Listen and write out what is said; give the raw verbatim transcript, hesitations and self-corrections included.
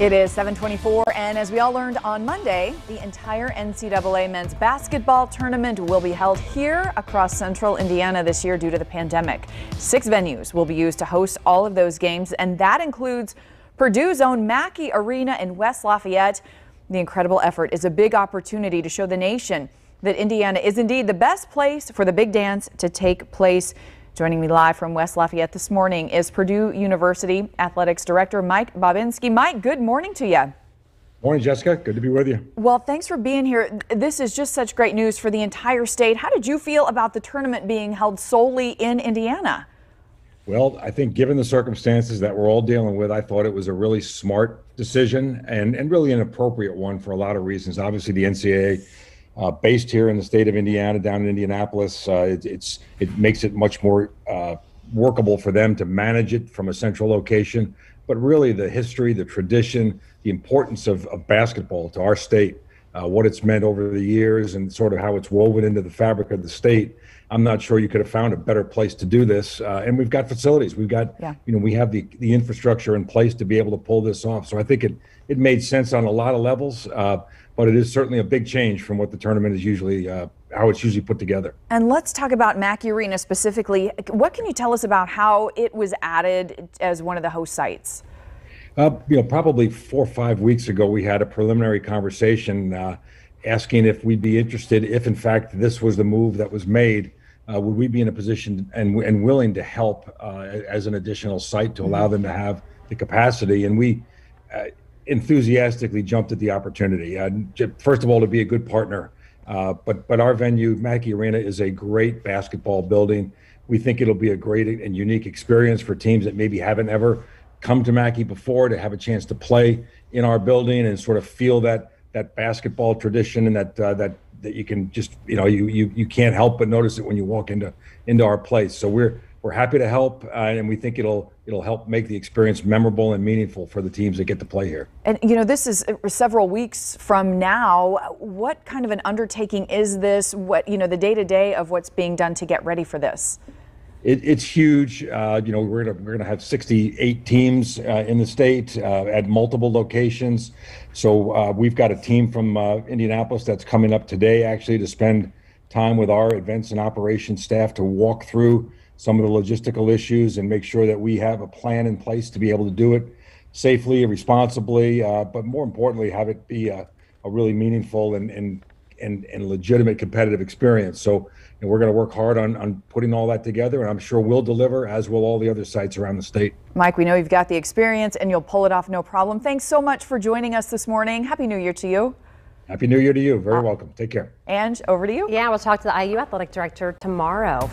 It is seven twenty-four, and as we all learned on Monday, the entire N C double A men's basketball tournament will be held here across central Indiana this year due to the pandemic. Six venues will be used to host all of those games, and that includes Purdue's own Mackey Arena in West Lafayette. The incredible effort is a big opportunity to show the nation that Indiana is indeed the best place for the big dance to take place. Joining me live from West Lafayette this morning is Purdue University Athletics Director Mike Bobinski. Mike, good morning to you. Morning, Jessica. Good to be with you. Well, thanks for being here. This is just such great news for the entire state. How did you feel about the tournament being held solely in Indiana? Well, I think given the circumstances that we're all dealing with, I thought it was a really smart decision and, and really an appropriate one for a lot of reasons. Obviously, the N C double A Uh, based here in the state of Indiana, down in Indianapolis, uh, it, it's it makes it much more uh, workable for them to manage it from a central location. But really, the history, the tradition, the importance of, of basketball to our state, uh, what it's meant over the years, and sort of how it's woven into the fabric of the state. I'm not sure you could have found a better place to do this. Uh, and we've got facilities. We've got, yeah. you know, we have the, the infrastructure in place to be able to pull this off. So I think it, it made sense on a lot of levels, uh, but it is certainly a big change from what the tournament is usually, uh, how it's usually put together. And let's talk about Mackey Arena specifically. What can you tell us about how it was added as one of the host sites? Uh, you know, probably four or five weeks ago, we had a preliminary conversation uh, asking if we'd be interested, if in fact this was the move that was made. Uh, would we be in a position and, and willing to help uh, as an additional site to allow them to have the capacity? And we uh, enthusiastically jumped at the opportunity. Uh, first of all, to be a good partner, uh, but but our venue, Mackey Arena, is a great basketball building. We think it'll be a great and unique experience for teams that maybe haven't ever come to Mackey before to have a chance to play in our building and sort of feel that that basketball tradition and that uh, that. that you can just, you know, you, you you can't help but notice it when you walk into into our place. So we're we're happy to help, uh, and we think it'll it'll help make the experience memorable and meaningful for the teams that get to play here. And you know, this is several weeks from now. What kind of an undertaking is this? What, you know, the day to day of what's being done to get ready for this? It, it's huge. Uh, you know, we're gonna we're gonna have sixty-eight teams uh, in the state uh, at multiple locations. So uh, we've got a team from uh, Indianapolis that's coming up today, actually, to spend time with our events and operations staff to walk through some of the logistical issues and make sure that we have a plan in place to be able to do it safely and responsibly, uh, but more importantly, have it be a, a really meaningful and and. And, and legitimate competitive experience. So and we're going to work hard on, on putting all that together, and I'm sure we'll deliver, as will all the other sites around the state. Mike, we know you've got the experience and you'll pull it off no problem. Thanks so much for joining us this morning. Happy New Year to you. Happy New Year to you. Very uh, welcome. Take care. And over to you. Yeah, we'll talk to the I U Athletic Director tomorrow.